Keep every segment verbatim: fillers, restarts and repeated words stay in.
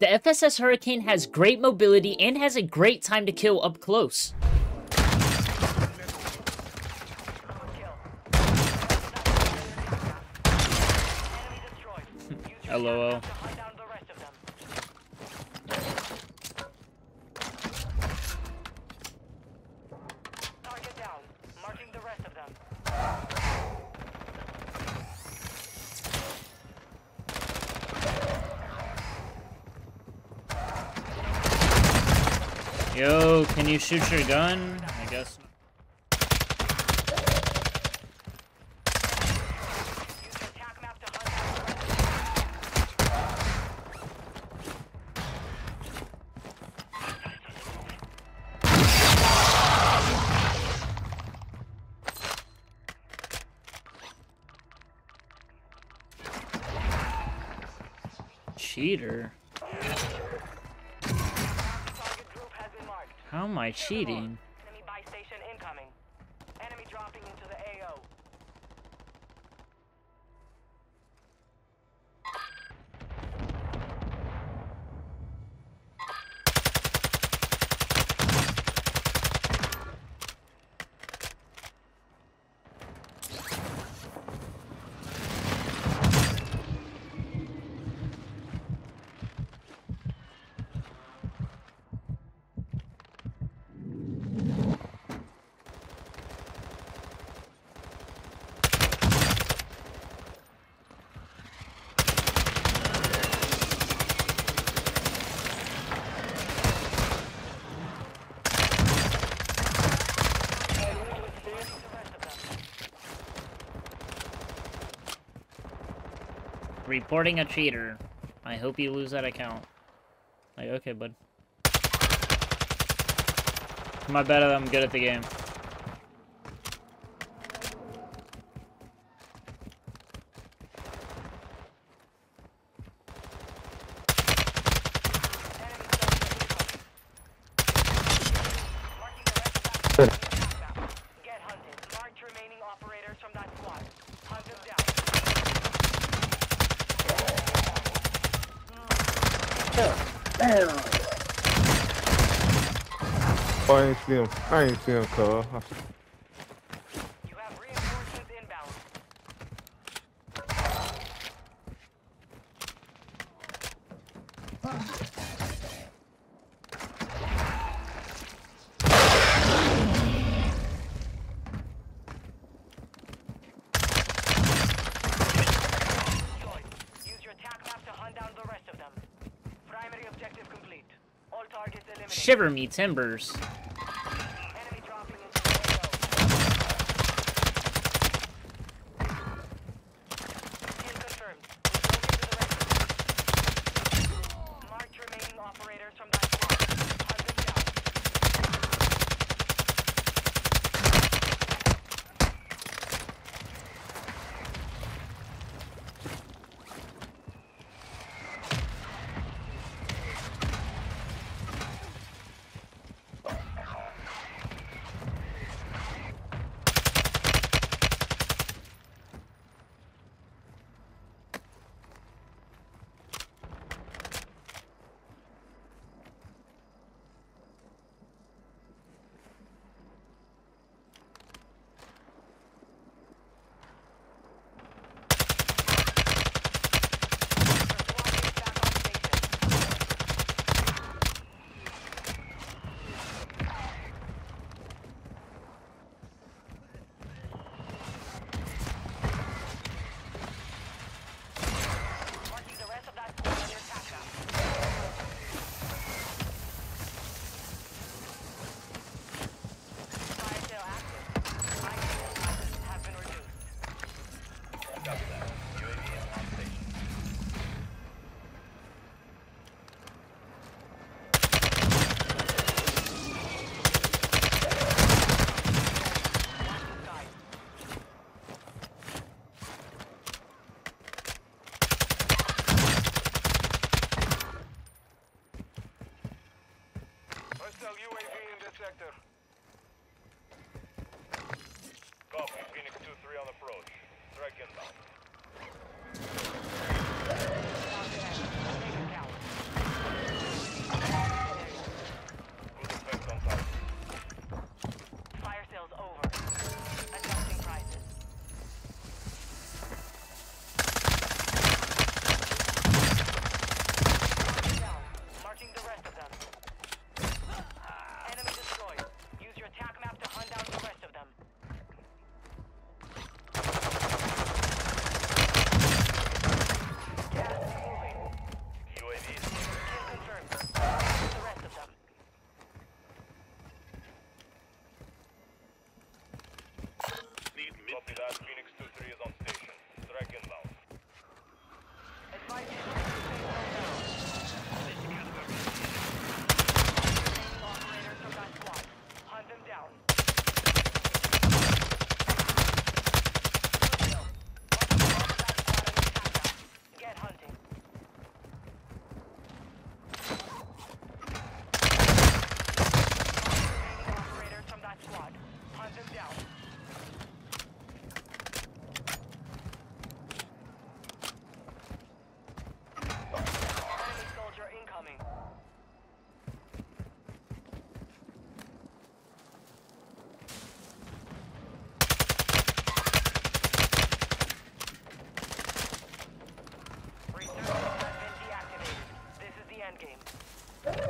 The F S S Hurricane has great mobility and has a great time to kill up close. LOL. Yo, can you shoot your gun? I guess. Cheater. How am I cheating? Enemy buy station incoming. Enemy dropping into the A O. Reporting a cheater. I hope you lose that account. Like, okay, bud. My bad, I'm good at the game. Get hunted. Marked remaining operators from that squad. Hunt them down. Oh, I ain't see him. I ain't see him, cuz. You have reinforcements inbound. Use your attack map to hunt down the rest of them. Primary objective complete. All targets eliminated. Shiver me timbers. Enemy dropping into the A O. Kill confirmed. Reporting to the rest. Marked remaining operators from that squad. Hunt them Inbound.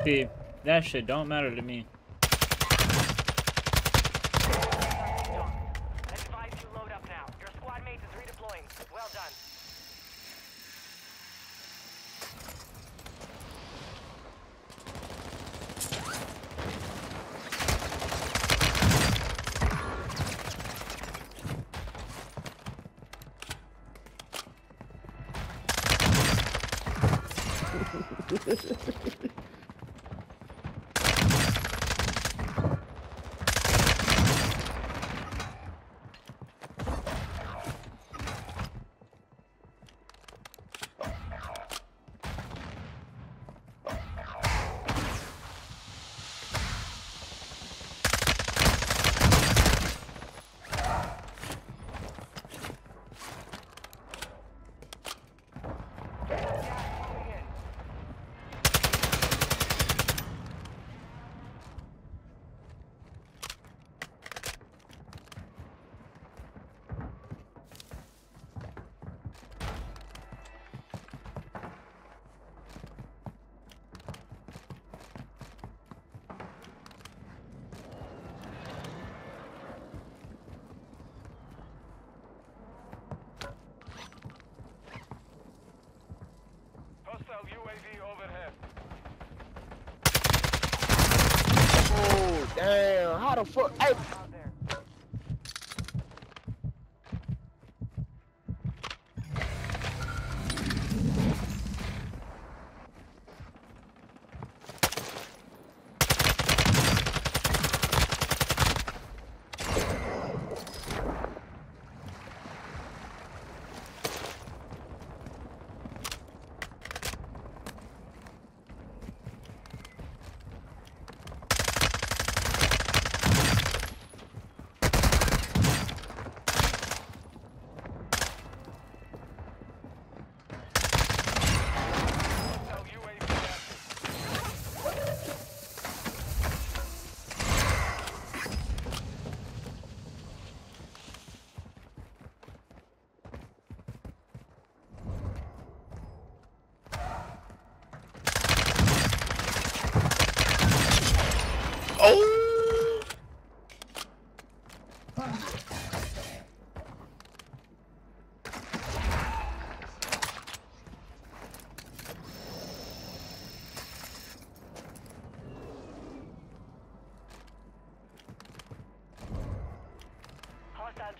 See, that shit don't matter to me. U A V overhead. Oh, damn. How the fuck? Hey.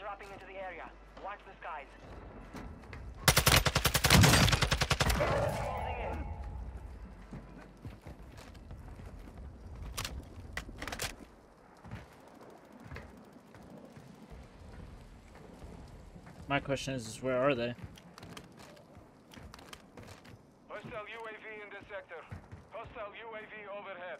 Dropping into the area. Watch the skies. Closing in. My question is, is where are they? Hostile U A V in this sector. Hostile U A V overhead.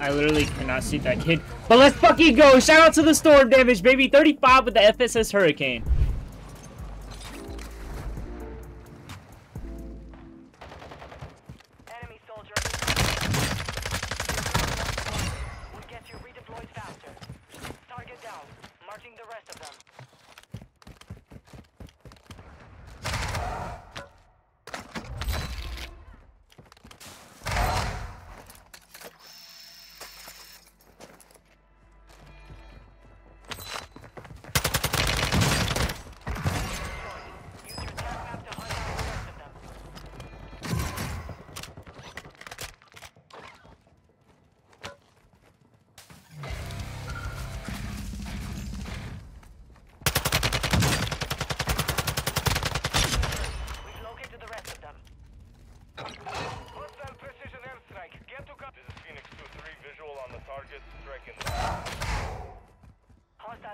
I literally cannot see that kid. But let's fucking go. Shout out to the storm damage, baby. thirty-five with the F S S Hurricane. Enemy soldier. We'll get you redeployed faster. Target down. Marking the rest of them.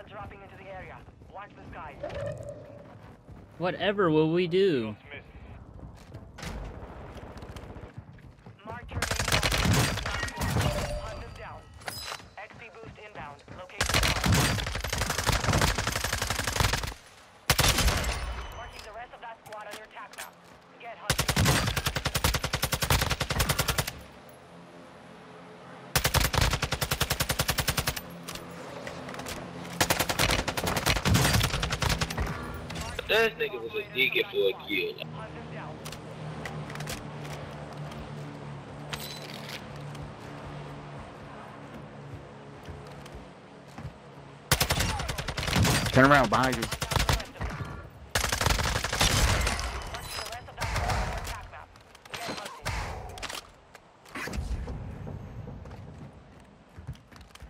Dropping into the area. Watch the sky. Whatever will we do? Mark your hunt them down. X P boost inbound. Location. Marking the rest of that squad on your attack map. Get hunted. That nigga was a digger for a kill. Turn around behind you.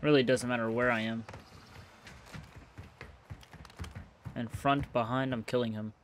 Really doesn't matter where I am. In front, behind, I'm killing him.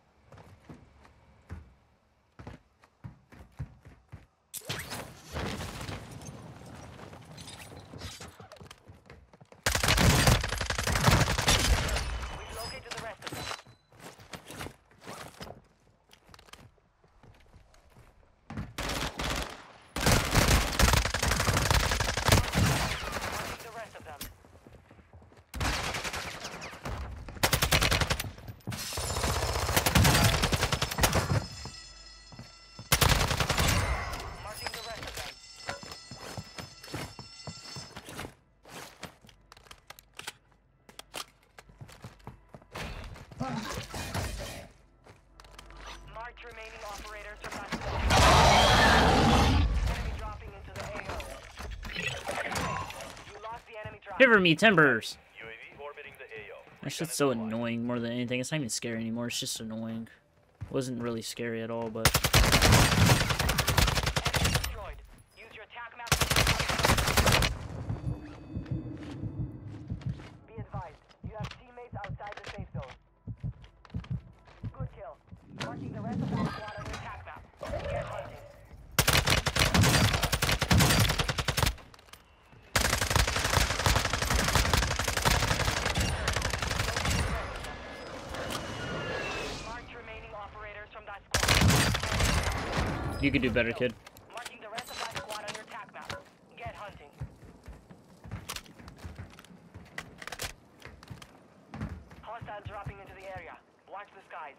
Remaining operators are not enemy dropping into the A O. You lost the enemy drop. Give me timbers. U A V orbiting the A O. That shit's so annoying more than anything. It's not even scary anymore. It's just annoying. It wasn't really scary at all, but enemy destroyed. Use your attack map. Be advised, you have teammates outside the safe zone. Marking the rest of the squad on your attack map. Get hunted. Marked remaining operators from that squad. You could do better, kid. Marking the rest of that squad on your attack map. Get hunting. Hostiles dropping into the area. Watch the skies.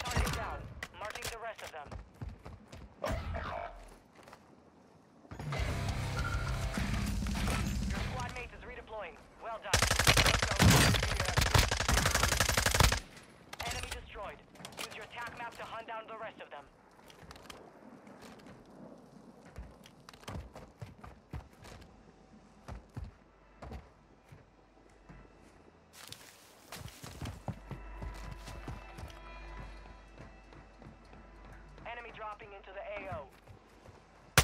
Target down, marking the rest of them. Your squad mate is redeploying. Well done. Enemy destroyed. Use your attack map to hunt down the rest of them. Dropping into the A O.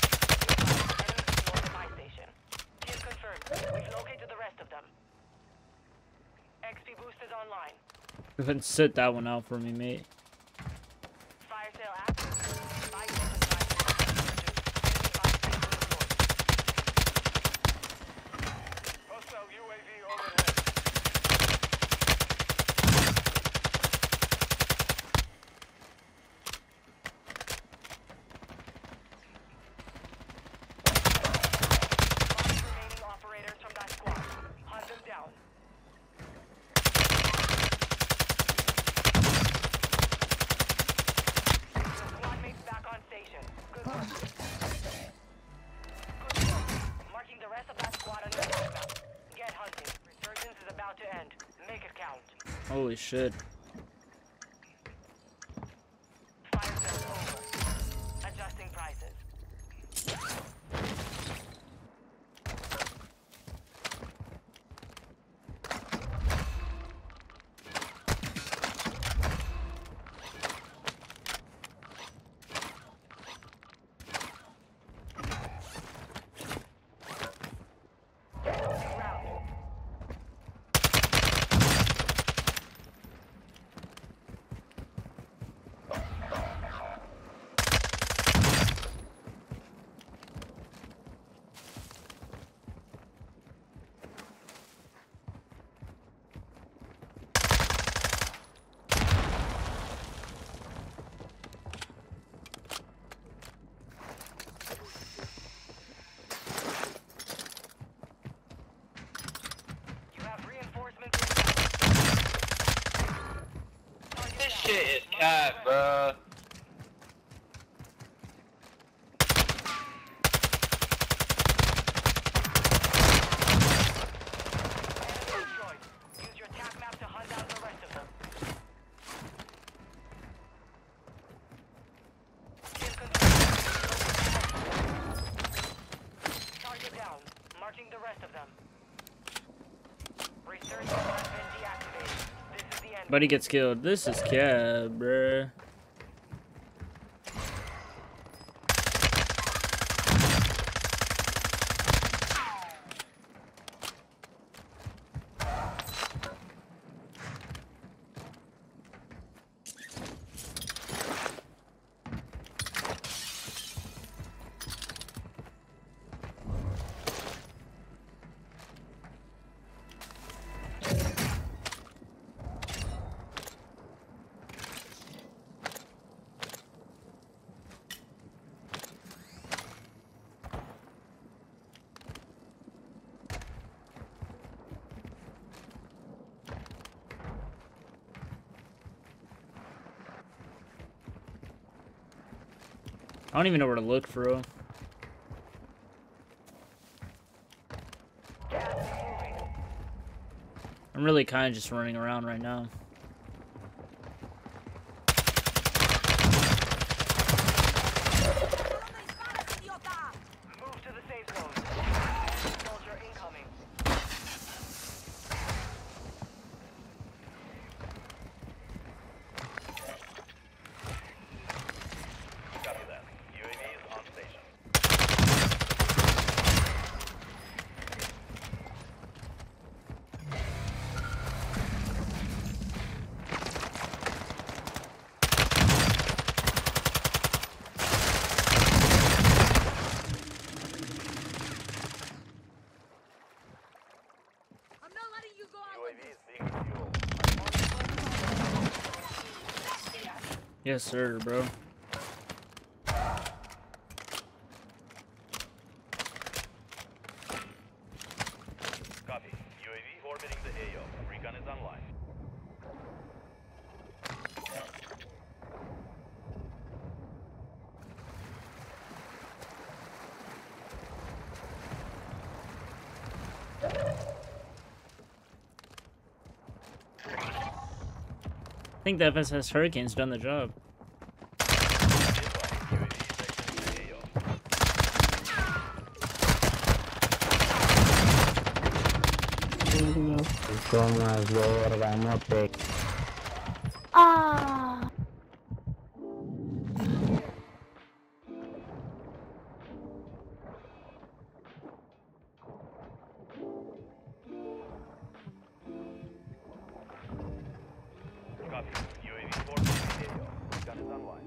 Enemies north of my station. Kill confirmed. We've located the rest of them. X P boost is online. Then sit that one out for me, mate. Holy shit. Fire zone over. Adjusting prices. Shit is cat, bruh. Use your attack map to hunt out the rest of them. Target down. Marking the rest of them. Research has been deactivated. Buddy gets killed. This is cab, bruh. I don't even know where to look for real. I'm really kind of just running around right now. Yes, sir, bro. Copy. U A V orbiting the A O. Recon is online. I think the F S S Hurricane's done the job. Ah. Copy. U A V four, gun is online.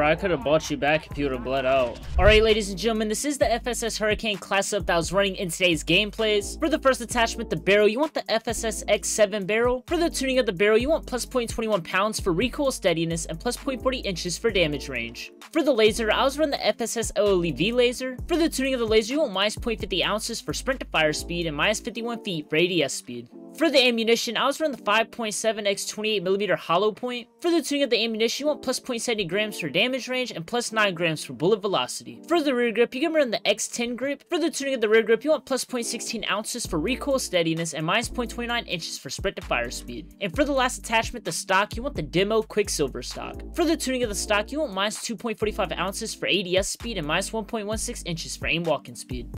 bro. I could have bought you back if you would have bled out. Alright, ladies and gentlemen, this is the F S S Hurricane class up that was running in today's gameplays. For the first attachment, the barrel, you want the F S S X seven barrel. For the tuning of the barrel, you want plus zero point two one pounds for recoil steadiness and plus zero point four zero inches for damage range. For the laser, I was running the F S S O L E V laser. For the tuning of the laser, you want minus zero point five zero ounces for sprint to fire speed and minus fifty-one feet for A D S speed. For the ammunition, I was running the five point seven by twenty-eight millimeter hollow point. For the tuning of the ammunition, you want plus zero point seven zero grams for damage range and plus nine grams for bullet velocity. For the rear grip, you can run the X ten grip. For the tuning of the rear grip, you want plus zero point one six ounces for recoil steadiness and minus zero point two nine inches for sprint to fire speed. And for the last attachment, the stock, you want the Demo Quicksilver stock. For the tuning of the stock, you want minus two point four five ounces for A D S speed and minus one point one six inches for aim walking speed.